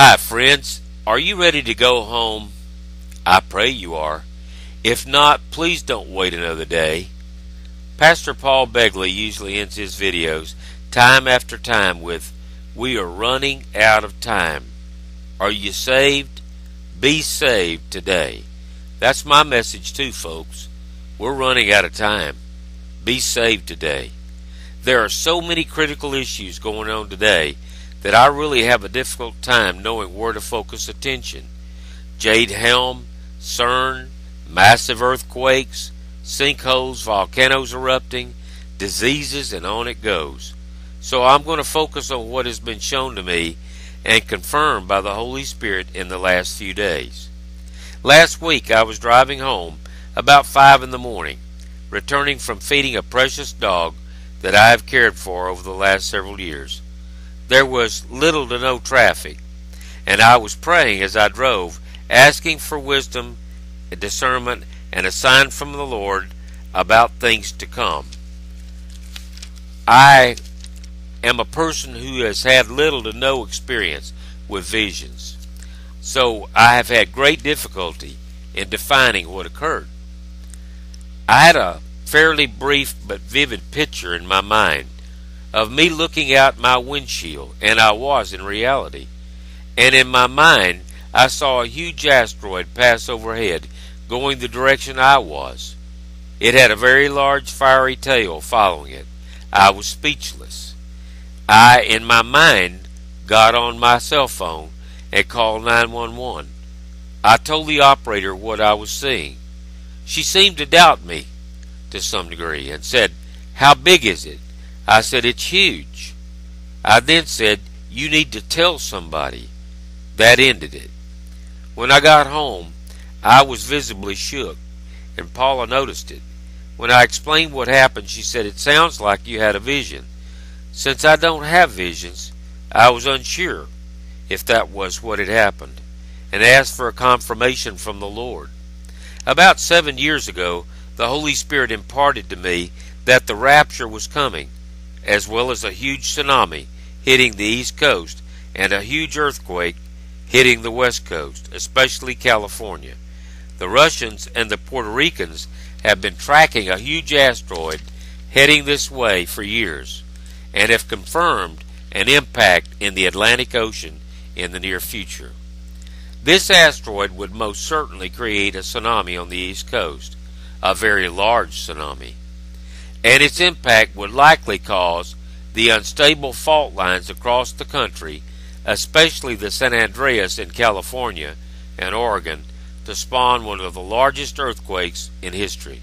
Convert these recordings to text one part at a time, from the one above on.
Hi friends, are you ready to go home? I pray you are. If not, please don't wait another day. Pastor Paul Begley usually ends his videos time after time with, "We are running out of time. Are you saved? Be saved today." That's my message too, folks. We're running out of time. Be saved today. There are so many critical issues going on today that I really have a difficult time knowing where to focus attention. Jade Helm, CERN, massive earthquakes, sinkholes, volcanoes erupting, diseases, and on it goes. So I'm going to focus on what has been shown to me and confirmed by the Holy Spirit in the last few days. Last week I was driving home about 5 in the morning, returning from feeding a precious dog that I have cared for over the last several years. There was little to no traffic, and I was praying as I drove, asking for wisdom, discernment, and a sign from the Lord about things to come. I am a person who has had little to no experience with visions, so I have had great difficulty in defining what occurred. I had a fairly brief but vivid picture in my mind of me looking out my windshield, and I was in reality. And in my mind, I saw a huge asteroid pass overhead, going the direction I was. It had a very large fiery tail following it. I was speechless. I, in my mind, got on my cell phone and called 911. I told the operator what I was seeing. She seemed to doubt me to some degree and said, "How big is it?" I said, "It's huge." I then said, "You need to tell somebody." That ended it. When I got home, I was visibly shook, and Paula noticed it. When I explained what happened, she said, "It sounds like you had a vision." Since I don't have visions, I was unsure if that was what had happened, and asked for a confirmation from the Lord. About 7 years ago, the Holy Spirit imparted to me that the rapture was coming, as well as a huge tsunami hitting the East Coast and a huge earthquake hitting the West Coast, especially California. The Russians and the Puerto Ricans have been tracking a huge asteroid heading this way for years and have confirmed an impact in the Atlantic Ocean in the near future. This asteroid would most certainly create a tsunami on the East Coast, a very large tsunami, and its impact would likely cause the unstable fault lines across the country, especially the San Andreas in California and Oregon, to spawn one of the largest earthquakes in history.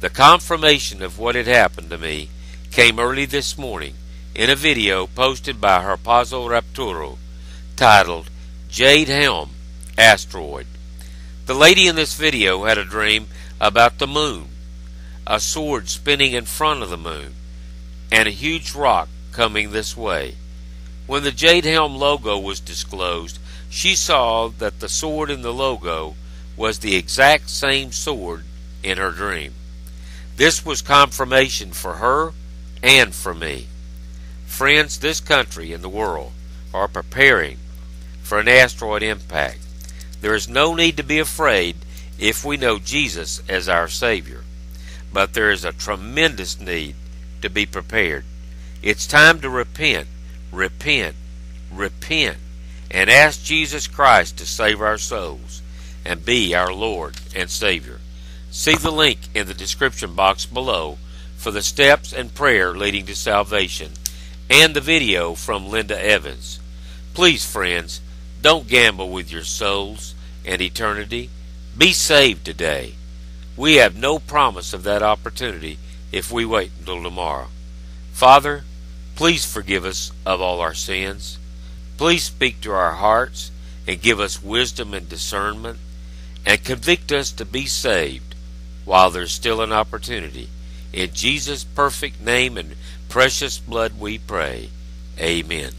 The confirmation of what had happened to me came early this morning in a video posted by Harpazo Rapturo titled, "Jade Helm Asteroid." The lady in this video had a dream about the moon, a sword spinning in front of the moon, and a huge rock coming this way. When the Jade Helm logo was disclosed, she saw that the sword in the logo was the exact same sword in her dream. This was confirmation for her and for me. Friends, this country and the world are preparing for an asteroid impact. There is no need to be afraid if we know Jesus as our Savior. But there is a tremendous need to be prepared. It's time to repent, repent, repent, and ask Jesus Christ to save our souls and be our Lord and Savior. See the link in the description box below for the steps and prayer leading to salvation and the video from Linda Evans. Please, friends, don't gamble with your souls and eternity. Be saved today. We have no promise of that opportunity if we wait until tomorrow. Father, please forgive us of all our sins. Please speak to our hearts and give us wisdom and discernment, and convict us to be saved while there's still an opportunity. In Jesus' perfect name and precious blood we pray. Amen.